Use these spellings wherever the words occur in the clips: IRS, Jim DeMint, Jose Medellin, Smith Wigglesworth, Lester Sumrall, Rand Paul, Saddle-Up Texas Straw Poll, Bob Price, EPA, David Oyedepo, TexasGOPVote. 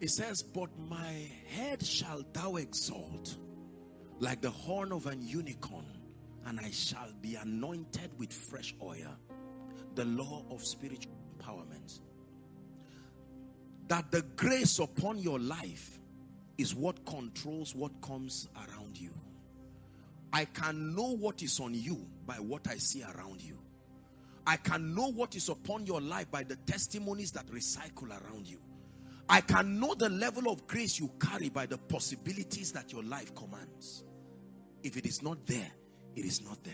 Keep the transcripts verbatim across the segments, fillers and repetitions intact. It says, but my head shall thou exalt like the horn of an unicorn, and I shall be anointed with fresh oil. The law of spiritual empowerment. That the grace upon your life is what controls what comes around you. I can know what is on you by what I see around you. I can know what is upon your life by the testimonies that recycle around you. I can know the level of grace you carry by the possibilities that your life commands. If it is not there, it is not there.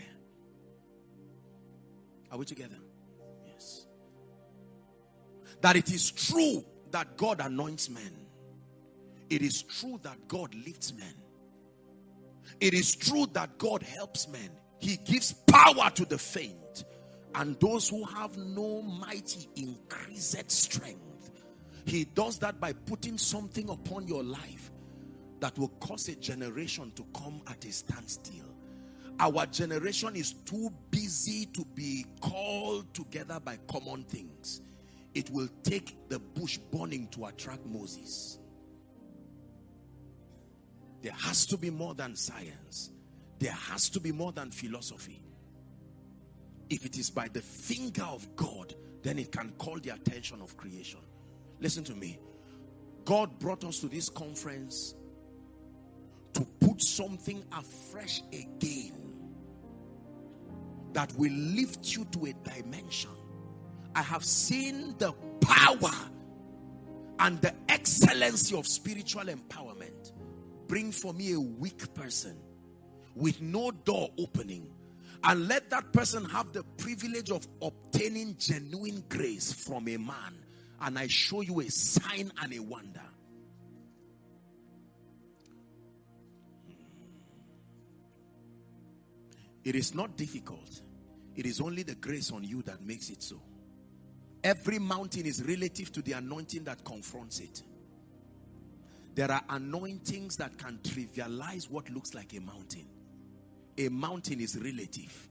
Are we together? Yes. That it is true that God anoints men. It is true that God lifts men. It is true that God helps men. He gives power to the faint, and those who have no mighty increased strength. He does that by putting something upon your life that will cause a generation to come at a standstill. Our generation is too busy to be called together by common things. It will take the bush burning to attract Moses. There has to be more than science. There has to be more than philosophy. If it is by the finger of God, then it can call the attention of creation. Listen to me. God brought us to this conference to put something afresh again that will lift you to a dimension. I have seen the power and the excellency of spiritual empowerment. Bring for me a weak person with no door opening, and let that person have the privilege of obtaining genuine grace from a man, and I show you a sign and a wonder. It is not difficult. It is only the grace on you that makes it so. Every mountain is relative to the anointing that confronts it. There are anointings that can trivialize what looks like a mountain. A mountain is relative.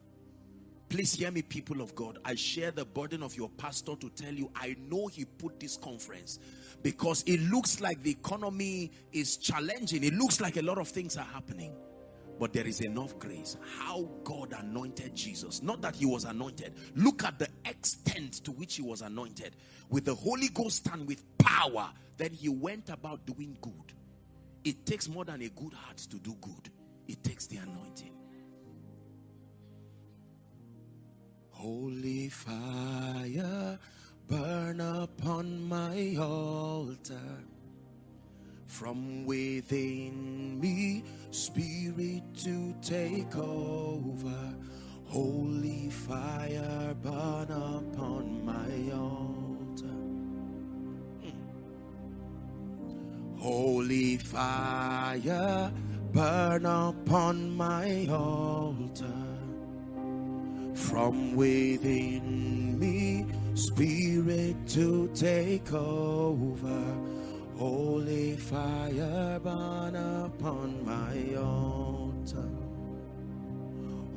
Please hear me, people of God. I share the burden of your pastor to tell you, I know he put this conference because it looks like the economy is challenging. It looks like a lot of things are happening. But there is enough grace. How God anointed Jesus. Not that he was anointed. Look at the extent to which he was anointed. With the Holy Ghost and with power. Then he went about doing good. It takes more than a good heart to do good. It takes the anointing. Holy fire, burn upon my altar. From within me, Spirit to take over. Holy fire, burn upon my altar. Mm. Holy fire, burn upon my altar. From within me, Spirit to take over. Holy fire, burn upon my altar.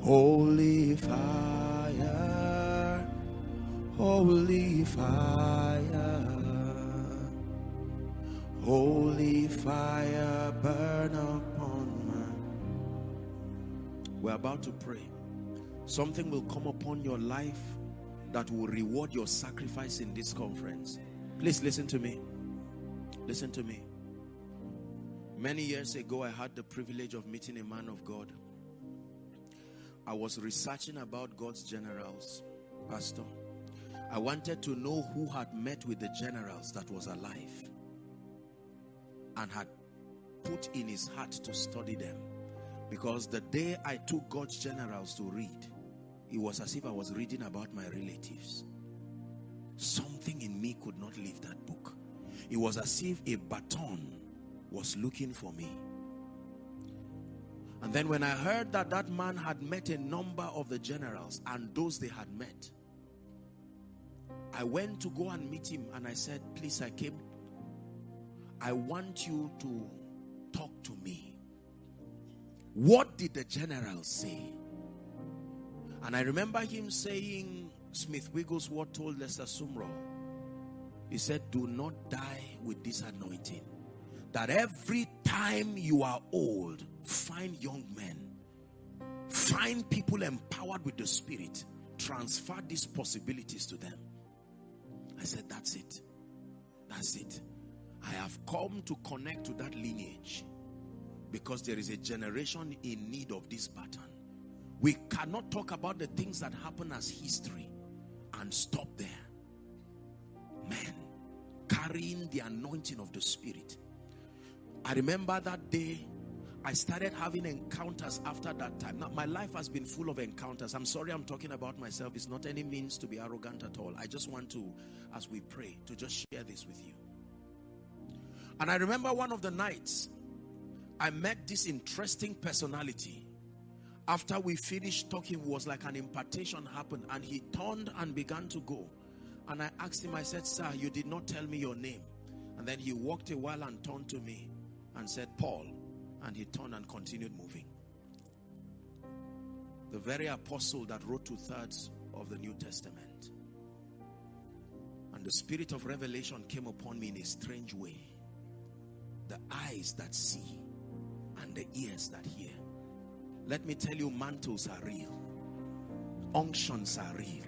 Holy fire, holy fire, holy fire, burn upon my. We're about to pray. Something will come upon your life that will reward your sacrifice in this conference. Please listen to me. Listen to me. Many years ago, I had the privilege of meeting a man of God. I was researching about God's generals, Pastor. I wanted to know who had met with the generals that was alive and had put in his heart to study them. Because the day I took God's generals to read, it was as if I was reading about my relatives. Something in me could not leave that book. It was as if a baton was looking for me. And then when I heard that that man had met a number of the generals and those they had met, I went to go and meet him and I said, please, I came. I want you to talk to me. What did the generals say? And I remember him saying, Smith Wigglesworth told Lester Sumrall, he said, do not die with this anointing, that every time you are old, find young men, find people empowered with the Spirit, transfer these possibilities to them. I said, that's it, that's it. I have come to connect to that lineage, because there is a generation in need of this pattern. We cannot talk about the things that happen as history and stop there. Men carrying the anointing of the Spirit. I remember that day I started having encounters after that time. Now, my life has been full of encounters. I'm sorry I'm talking about myself. It's not any means to be arrogant at all. I just want to, as we pray, to just share this with you. And I remember one of the nights I met this interesting personality. After we finished talking, it was like an impartation happened, and he turned and began to go. And I asked him, I said, sir, you did not tell me your name. And then he walked a while and turned to me and said, Paul. And he turned and continued moving. The very apostle that wrote two-thirds of the New Testament. And the spirit of revelation came upon me in a strange way. The eyes that see and the ears that hear. Let me tell you, mantles are real. Unctions are real.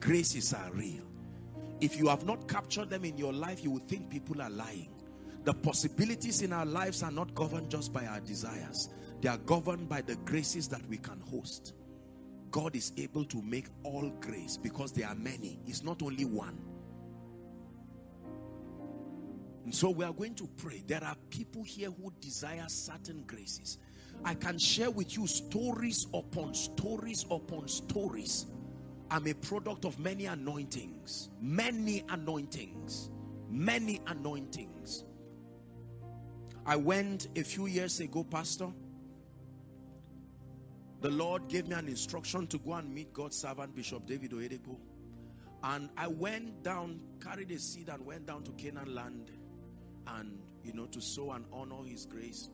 Graces are real. If you have not captured them in your life, you will think people are lying. The possibilities in our lives are not governed just by our desires. They are governed by the graces that we can host. God is able to make all grace, because there are many. It's not only one. And so we are going to pray. There are people here who desire certain graces. I can share with you stories upon stories upon stories. I'm a product of many anointings. Many anointings. Many anointings. I went a few years ago, Pastor. The Lord gave me an instruction to go and meet God's servant, Bishop David Oyedepo. And I went down, carried a seed and went down to Canaan land. And, you know, to sow and honor his grace.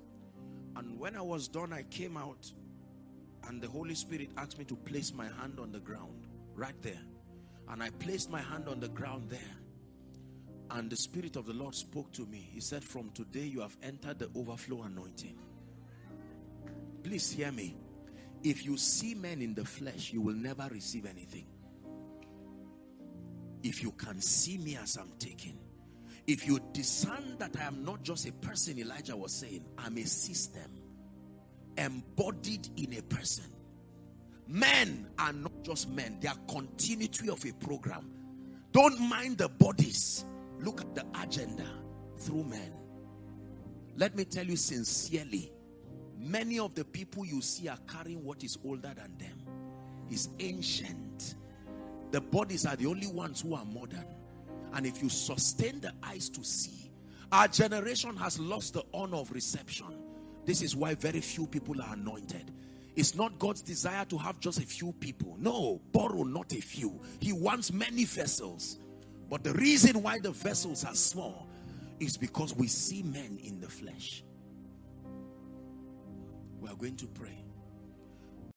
And when I was done, I came out. And the Holy Spirit asked me to place my hand on the ground, right there. And I placed my hand on the ground there. And the Spirit of the Lord spoke to me. He said, from today you have entered the overflow anointing. Please hear me. If you see men in the flesh, you will never receive anything. If you can see me as I'm taken, if you discern that I am not just a person, Elijah was saying, I'm a system embodied in a person. Men are not just men. They are continuity of a program. Don't mind the bodies. Look at the agenda through men. Let me tell you sincerely, many of the people you see are carrying what is older than them. It's ancient. The bodies are the only ones who are modern. And if you sustain the eyes to see, our generation has lost the honor of reception. This is why very few people are anointed. It's not God's desire to have just a few people. No, borrow not a few. He wants many vessels. But the reason why the vessels are small is because we see men in the flesh. We are going to pray.